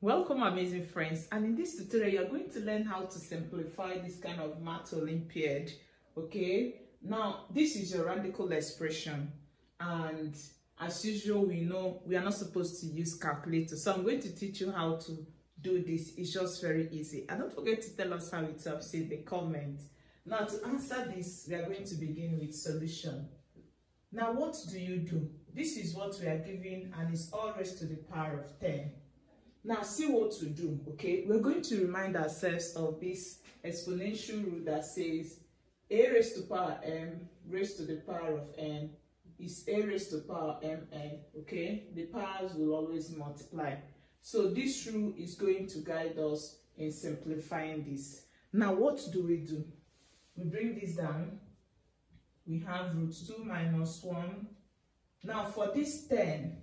Welcome, amazing friends, and in this tutorial you are going to learn how to simplify this kind of math Olympiad. Okay, now this is your radical expression, and as usual we know we are not supposed to use calculator, so I'm going to teach you how to do this. It's just very easy, and don't forget to tell us how it helps in the comment. Now to answer this, we are going to begin with solution. Now what do you do? This is what we are given, and it's all raised to the power of 10. Now see what to do, okay? We're going to remind ourselves of this exponential rule that says a raised to power m raised to the power of n is a raised to power mn, okay? The powers will always multiply. So this rule is going to guide us in simplifying this. Now what do? We bring this down. We have root 2 minus 1. Now for this 10,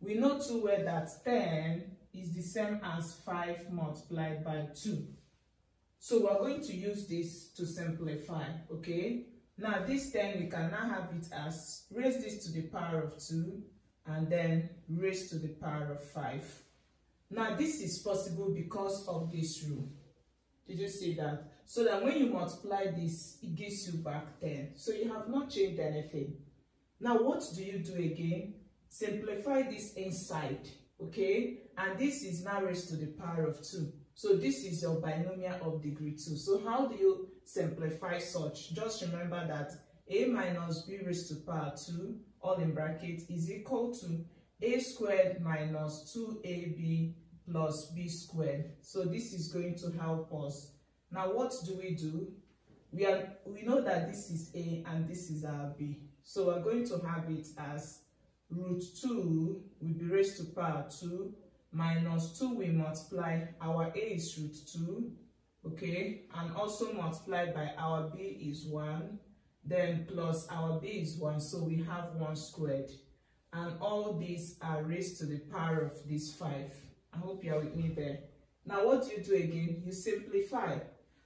we know too well that 10 is the same as 5 multiplied by 2. So we are going to use this to simplify, okay? Now this 10, we can now have it as raise this to the power of 2 and then raise to the power of 5. Now this is possible because of this rule. Did you see that? So that when you multiply this, it gives you back 10. So you have not changed anything. Now what do you do again? Simplify this inside, okay? And this is now raised to the power of 2. So this is your binomial of degree 2. So how do you simplify such? Just remember that a minus b raised to power 2, all in brackets, is equal to a squared minus 2ab plus b squared. So this is going to help us. Now what do? We know that this is a and this is our b. So we're going to have it as root 2 will be raised to power 2 minus 2, we multiply, our a is root 2, okay, and also multiplied by our b is 1, then plus our b is 1, so we have 1 squared, and all these are raised to the power of this 5. I hope you are with me there. Now what do you do again? You simplify.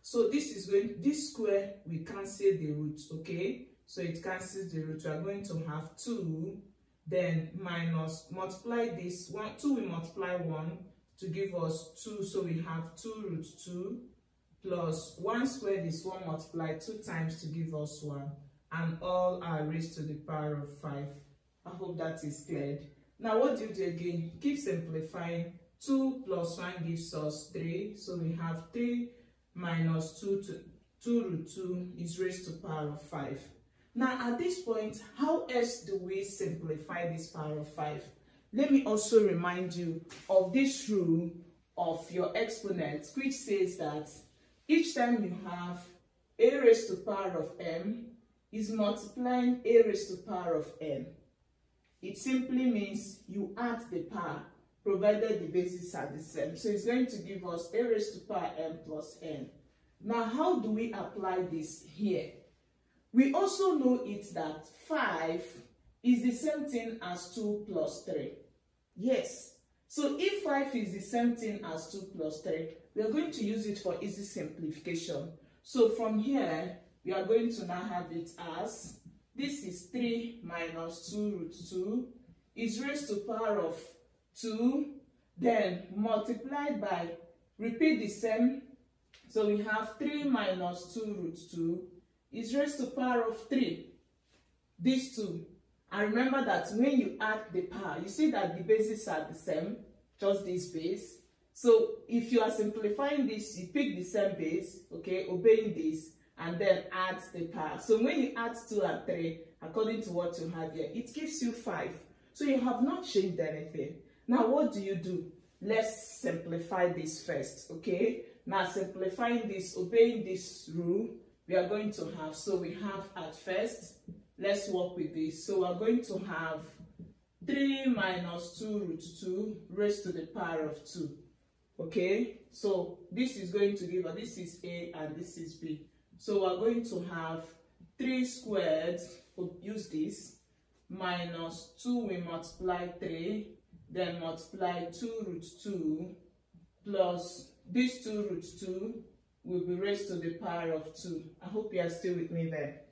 So this square, we cancel the roots, okay, so it cancels the root. We are going to have 2, then minus, multiply this 1 2, we multiply 1 to give us 2, so we have 2 root 2 plus 1 squared is 1 multiplied 2 times to give us 1, and all are raised to the power of 5. I hope that is cleared. Now what do you do again? Keep simplifying. 2 plus 1 gives us 3, so we have 3 minus 2 root 2 is raised to power of 5. Now at this point, how else do we simplify this power of 5? Let me also remind you of this rule of your exponents, which says that each time you have a raised to power of m is multiplying a raised to power of n. It simply means you add the power, provided the bases are the same. So it's going to give us a raised to power m plus n. Now how do we apply this here? We also know it that 5 is the same thing as 2 plus 3. Yes. So if 5 is the same thing as 2 plus 3, we are going to use it for easy simplification. So from here, we are going to now have it as, this is 3 minus 2 root 2 is raised to power of 2, then multiplied by, repeat the same, so we have 3 minus 2 root 2 is raised to power of 3, these two. And remember that when you add the power, you see that the bases are the same, just this base. So if you are simplifying this, you pick the same base, okay, obeying this, and then add the power. So when you add 2 and 3, according to what you have here, it gives you 5. So you have not changed anything. Now what do you do? Let's simplify this first, okay? Now simplifying this, obeying this rule, we are going to have, so we have at first, let's work with this. So we are going to have 3 minus 2 root 2 raised to the power of 2. Okay, so this is going to give us, this is a and this is b. So we are going to have 3 squared, use this, minus 2, we multiply 3, then multiply 2 root 2 plus this 2 root 2 will be raised to the power of 2. I hope you are still with me there.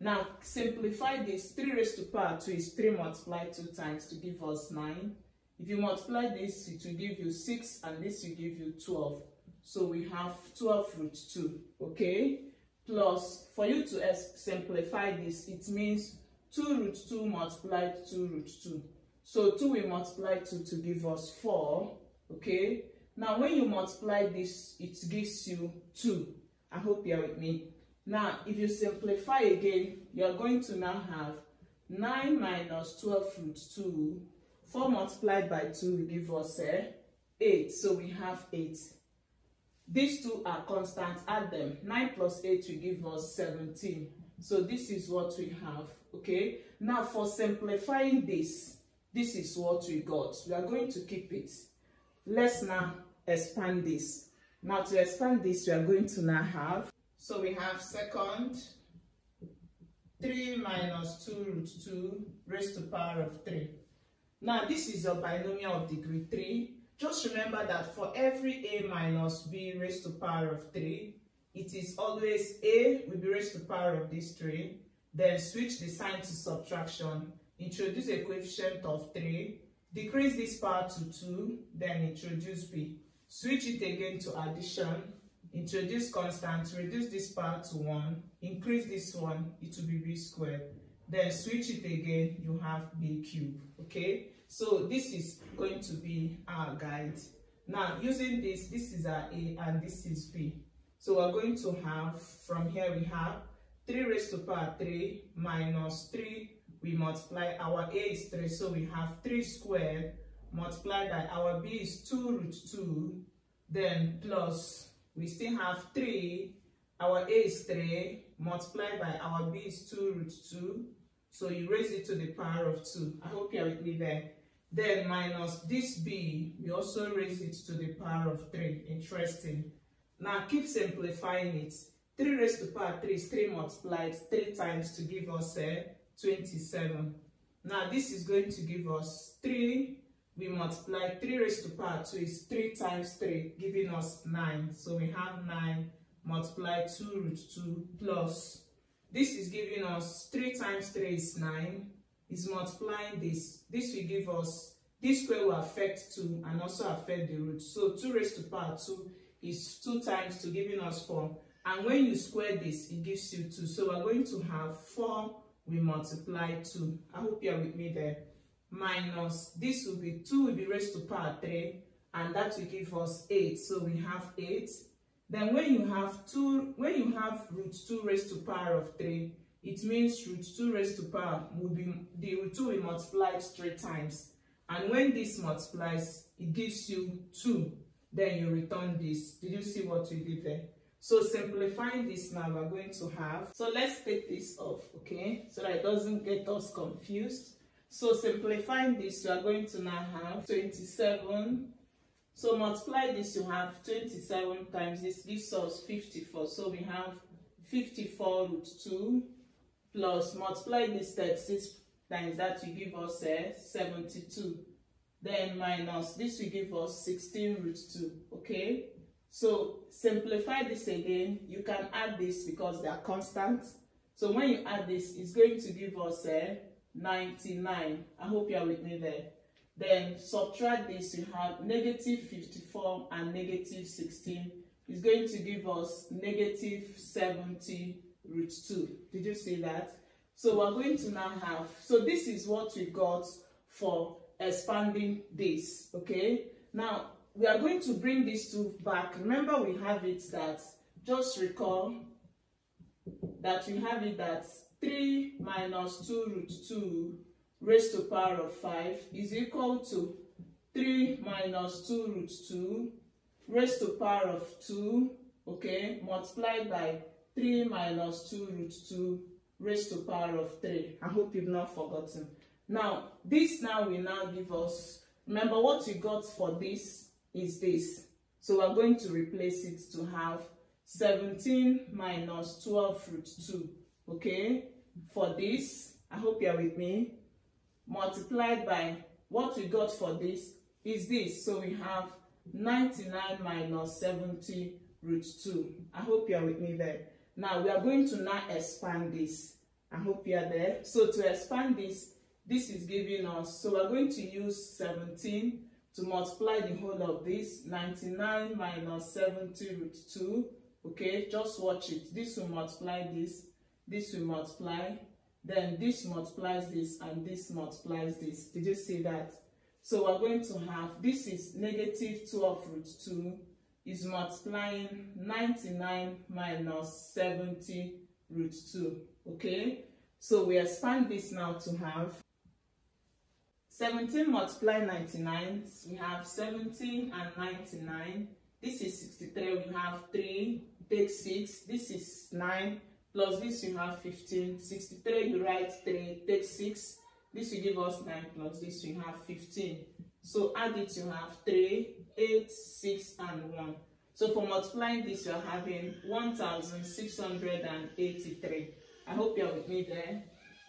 Now simplify this. 3 raised to power 2 is 3 multiplied 2 times to give us 9. If you multiply this, it will give you 6 and this will give you 12. So we have 12 root 2, okay? Plus, for you to simplify this, it means 2 root 2 multiplied 2 root 2. So 2 will multiply 2 to give us 4, okay? Now, when you multiply this, it gives you 2. I hope you are with me. Now, if you simplify again, you are going to now have 9 minus 12 root 2. 4 multiplied by 2 will give us 8. So we have 8. These two are constant. Add them. 9 plus 8 will give us 17. So this is what we have. Okay. Now for simplifying this, this is what we got. We are going to keep it. Let's now expand this. Now to expand this, we are going to now have. So we have second 3 minus 2 root 2 raised to the power of 3. Now this is a binomial of degree 3. Just remember that for every a minus b raised to the power of 3, it is always a will be raised to the power of this 3. Then switch the sign to subtraction. Introduce a coefficient of 3. Decrease this power to 2. Then introduce b. Switch it again to addition. Introduce constant, reduce this power to 1, increase this one, it will be b squared. Then switch it again, you have b cubed, okay? So this is going to be our guide. Now, using this, this is our a and this is b. So we're going to have, from here we have 3 raised to the power 3 minus 3. We multiply, our a is 3, so we have 3 squared multiplied by our b is 2 root 2, then plus. We still have 3, our a is 3, multiplied by our b is 2 root 2. So you raise it to the power of 2. I hope you are with me there. Then minus this b, we also raise it to the power of 3. Interesting. Now keep simplifying it. 3 raised to the power 3 is 3 multiplied 3 times to give us 27. Now this is going to give us 3. We multiply 3 raised to the power 2 is 3 times 3, giving us 9. So we have 9 multiplied 2 root 2 plus. This is giving us 3 times 3 is 9. It's multiplying this. This will give us, this square will affect 2 and also affect the root. So 2 raised to the power 2 is 2 times 2, giving us 4. And when you square this, it gives you 2. So we're going to have 4, we multiply 2. I hope you are with me there. Minus this will be 2 will be raised to the power 3 and that will give us 8, so we have 8. Then when you have root 2 raised to the power of 3, it means root 2 raised to the power will be the root 2 will multiply 3 times, and when this multiplies it gives you 2. Then you return this. Did you see what we did there? So simplifying this now, we're going to have, so let's take this off, okay, so that it doesn't get us confused. So simplifying this, you are going to now have 27. So multiply this, you have 27 times this gives us 54. So we have 54 root 2 plus multiply this 36 times that will give us 72. Then minus this will give us 16 root 2. Okay. So simplify this again. You can add this because they are constant. So when you add this, it's going to give us 99. I hope you are with me there. Then subtract this, you have negative 54 and negative 16 is going to give us negative 70 root 2. Did you see that? So we're going to now have, so this is what we got for expanding this. Okay, now we are going to bring these two back. Remember we have it that, just recall that we have it that 3 minus 2 root 2 raised to the power of 5 is equal to 3 minus 2 root 2 raised to the power of 2, okay, multiplied by 3 minus 2 root 2 raised to the power of 3. I hope you've not forgotten. Now, this now will now give us, remember what we got for this is this. So we're going to replace it to have 17 minus 12 root 2, okay? For this, I hope you are with me, multiplied by what we got for this is this. So we have 99 minus 70 root 2. I hope you are with me there. Now we are going to now expand this. I hope you are there. So to expand this, this is giving us, so we're going to use 17 to multiply the whole of this. 99 minus 70 root 2, okay, just watch it. This will multiply this will multiply, then this multiplies this, and this multiplies this. Did you see that? So we're going to have, this is negative 12 root 2 is multiplying 99 minus 70 root 2, okay? So we expand this now to have 17 multiply 99, we have 17 and 99. This is 63, we have 3, take 6, this is 9, plus this we have 15. 63, you write 3, take 6, this will give us 9, plus this we have 15. So add it, you have 3, 8, 6, and 1. So for multiplying this, you're having 1,683. I hope you're with me there.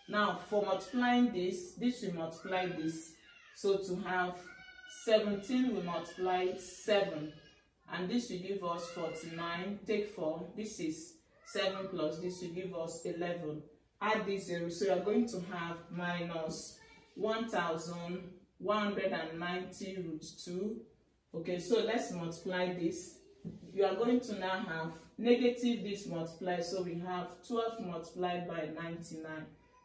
Now for multiplying this, this will multiply this. So to have 17, we multiply 7. And this will give us 49. Take 4. This is 7 plus this will give us 11. Add this 0. So you're going to have minus 1,190 root 2. Okay, so let's multiply this. You are going to now have negative this multiply. So we have 12 multiplied by 99.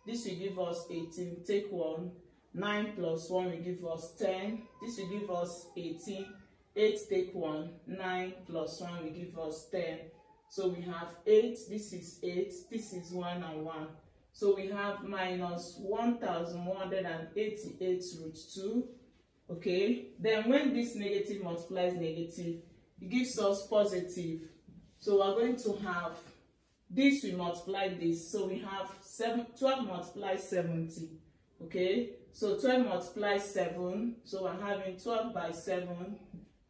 This will give us 18. Take 1. 9 plus 1 will give us 10. This will give us 18. 8 take 1, 9 plus 1 will give us 10. So we have 8, this is 8, this is 1 and 1. So we have minus 1,188 root 2. Okay, then when this negative multiplies negative, it gives us positive. So we are going to have, this we multiply this. So we have 12 multiplied 70. Okay, so 12 multiplies 7. So we're having 12 by 7.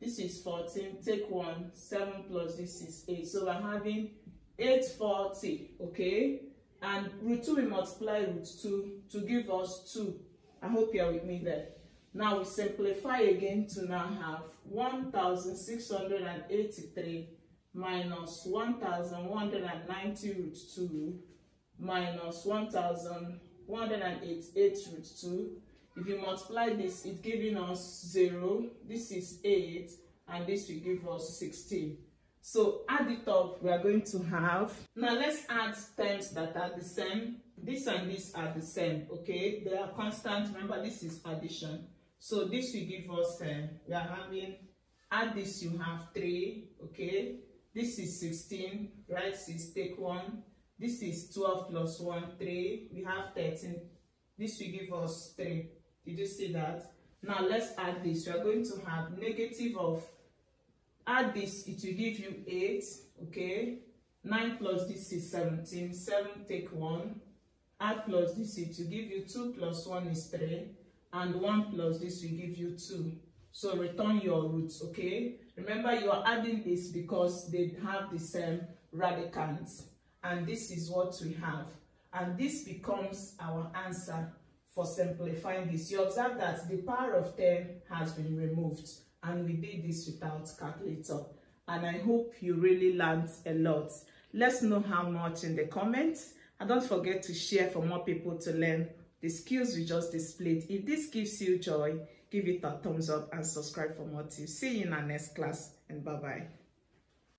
This is 14, take 1, 7 plus this is 8. So we're having 840, okay? And root 2, we multiply root 2 to give us 2. I hope you're with me there. Now we simplify again to now have 1,683 minus 1,190 root 2 minus 1,188 root 2. If you multiply this, it's giving us 0, this is 8, and this will give us 16. So add it up, we are going to have, now let's add terms that are the same. This and this are the same, okay? They are constant, remember this is addition. So this will give us, we are having, add this, you have 3, okay? This is 16, right, 6, take 1. This is 12 plus 1, 3, we have 13. This will give us 3. Did you see that? Now let's add this. We are going to have negative of, add this, it will give you 8, okay? 9 plus this is 17, 7 take 1, add plus this, it will give you 2 plus 1 is 3, and 1 plus this will give you 2. So return your roots, okay? Remember you are adding this because they have the same radicants, and this is what we have. And this becomes our answer for simplifying this. You observe that the power of 10 has been removed, and we did this without calculator. And I hope you really learned a lot. Let's know how much in the comments. And don't forget to share for more people to learn the skills we just displayed. If this gives you joy, give it a thumbs up and subscribe for more tips. See you in our next class, and bye-bye.